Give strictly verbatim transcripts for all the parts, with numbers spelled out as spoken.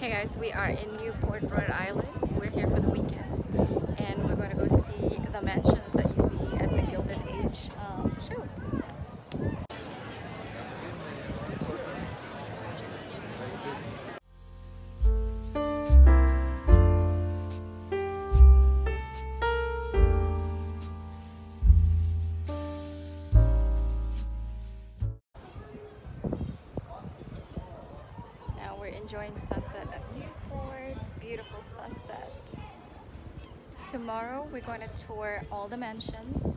Hey guys, we are in Newport, Rhode Island. We're here for the weekend and we're going to go see the mansions that you see at the Gilded Age um, show. Enjoying sunset at Newport. Beautiful sunset. Tomorrow we're going to tour all the mansions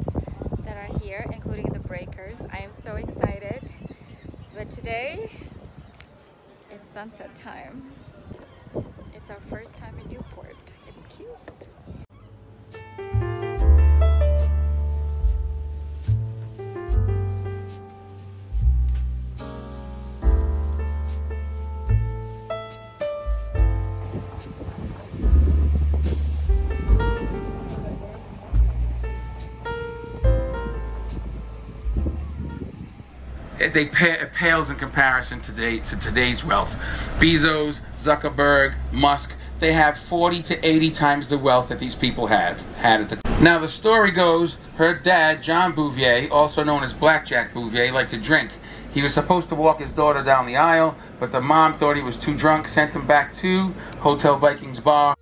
that are here, including the Breakers. I am so excited. But today, it's sunset time. It's our first time in Newport. It's cute. They pay, it pales in comparison today to today's wealth. Bezos, Zuckerberg, Musk, they have forty to eighty times the wealth that these people have had at the time. Now the story goes, her dad, John Bouvier, also known as Blackjack Bouvier, liked to drink. He was supposed to walk his daughter down the aisle, but the mom thought he was too drunk, sent him back to Hotel Vikings Bar.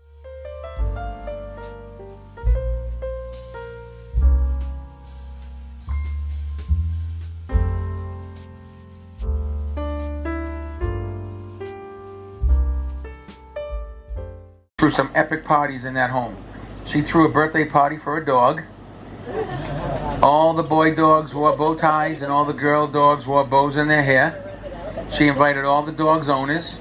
Threw some epic parties in that home. She threw a birthday party for a dog. All the boy dogs wore bow ties and all the girl dogs wore bows in their hair. She invited all the dogs' owners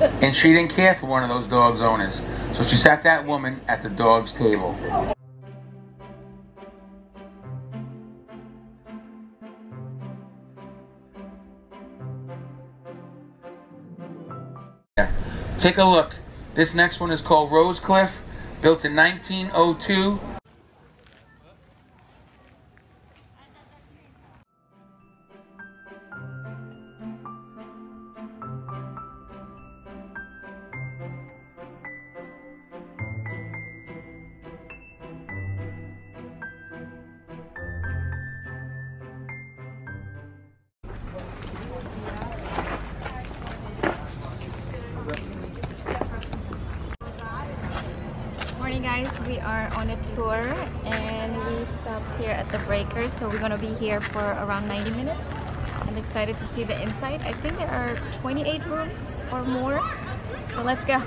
and she didn't care for one of those dogs' owners. So she sat that woman at the dog's table. Take a look. This next one is called Rosecliff, built in nineteen oh two. Guys, we are on a tour and we stop here at the Breakers, so we're going to be here for around ninety minutes. I'm excited to see the inside. I think there are twenty-eight rooms or more, so let's go.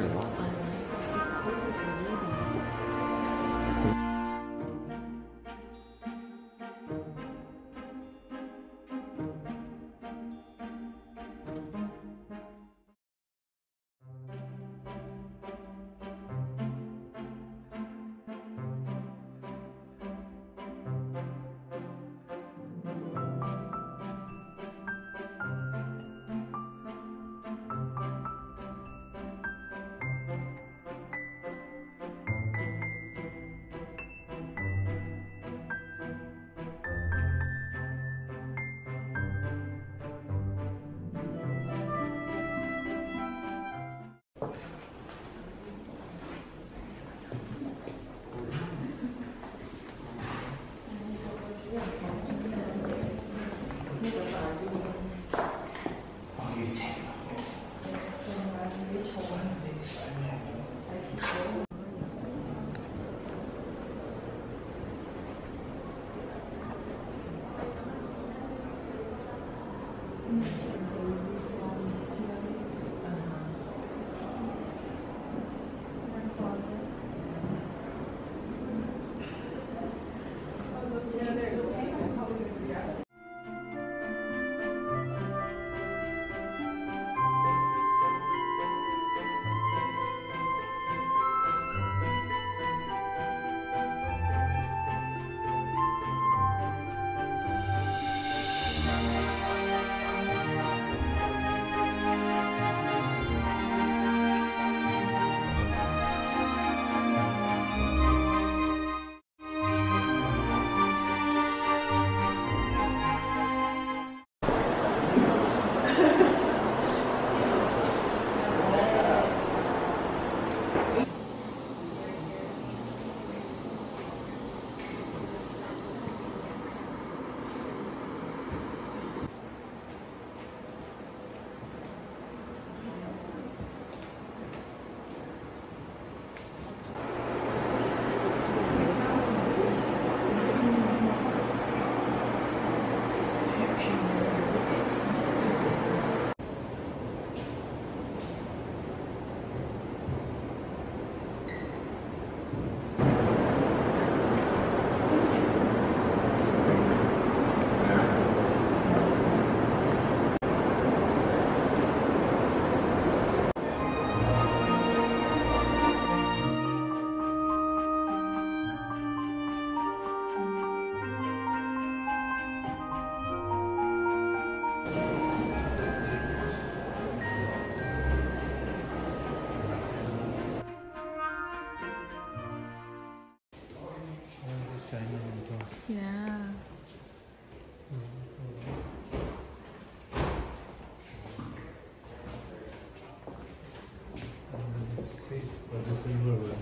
really want it. Yeah. See, but this is moving.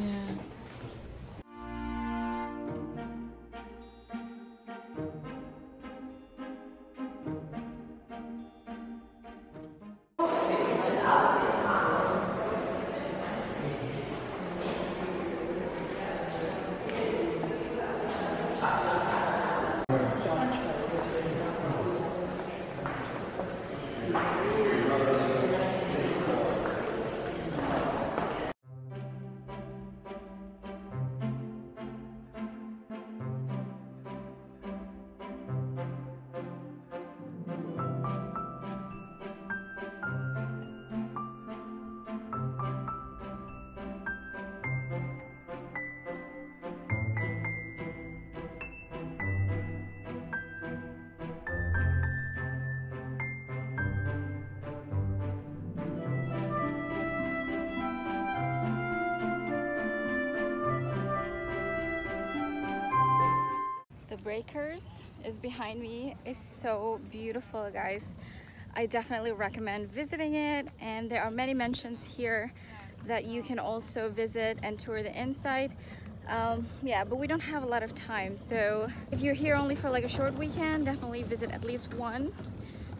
Yes. Breakers is behind me. It's so beautiful, guys. I definitely recommend visiting it, and there are many mansions here that you can also visit and tour the inside. Um, yeah, but we don't have a lot of time, so if you're here only for like a short weekend, definitely visit at least one.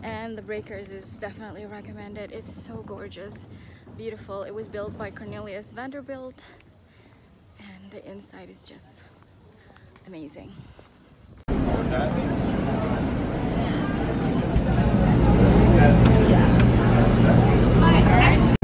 And the Breakers is definitely recommended. It's so gorgeous, beautiful. It was built by Cornelius Vanderbilt, and the inside is just amazing. Yeah. All right.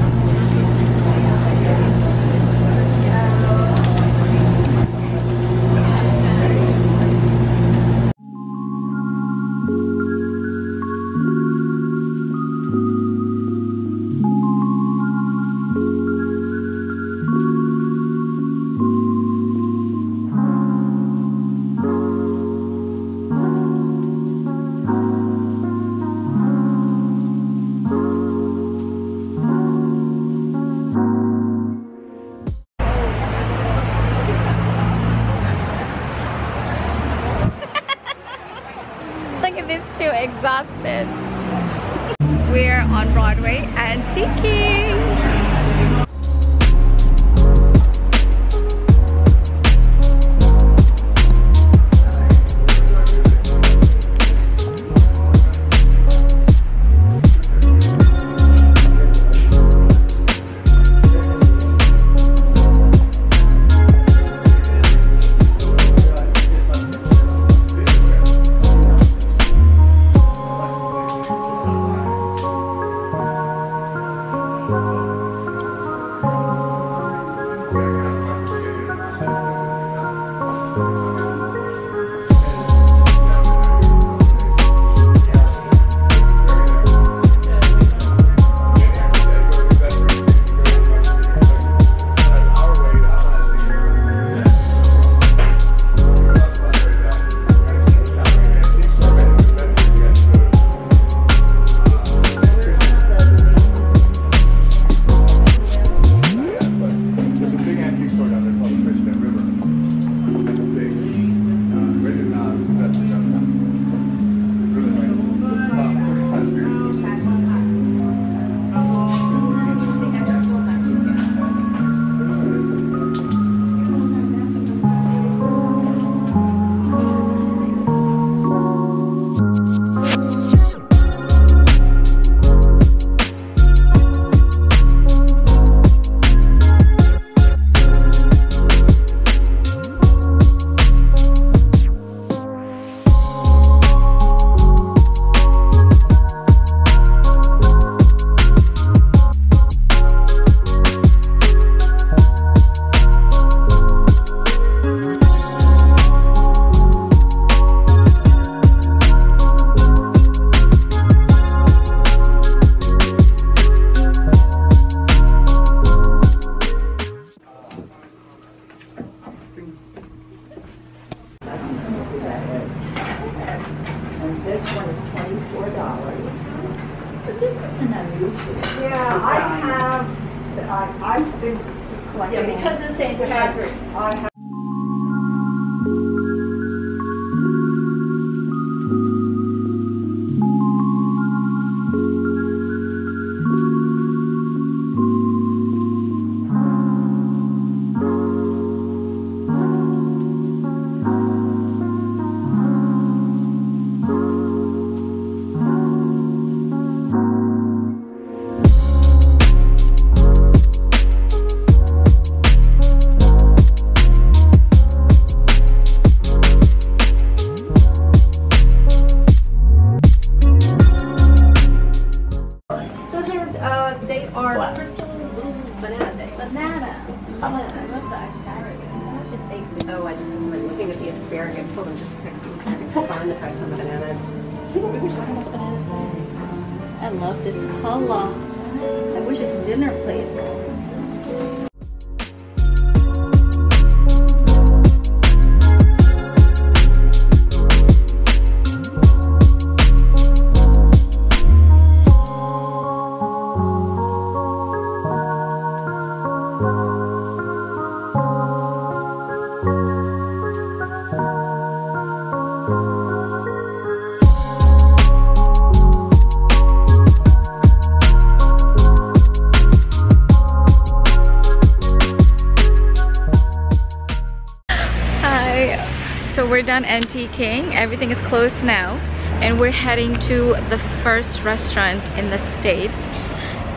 Done antiquing, everything is closed now, and we're heading to the first restaurant in the States.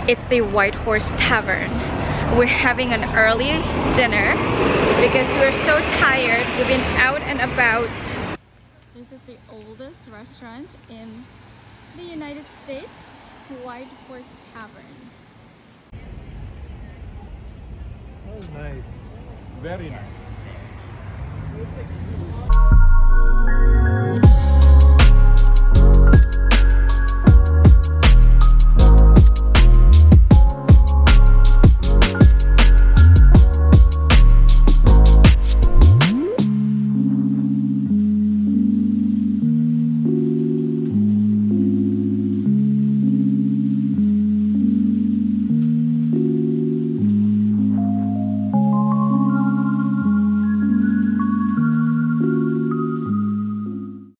It's the White Horse Tavern. We're having an early dinner because we are so tired. We've been out and about. This is the oldest restaurant in the United States, White Horse Tavern. Oh, nice, very nice.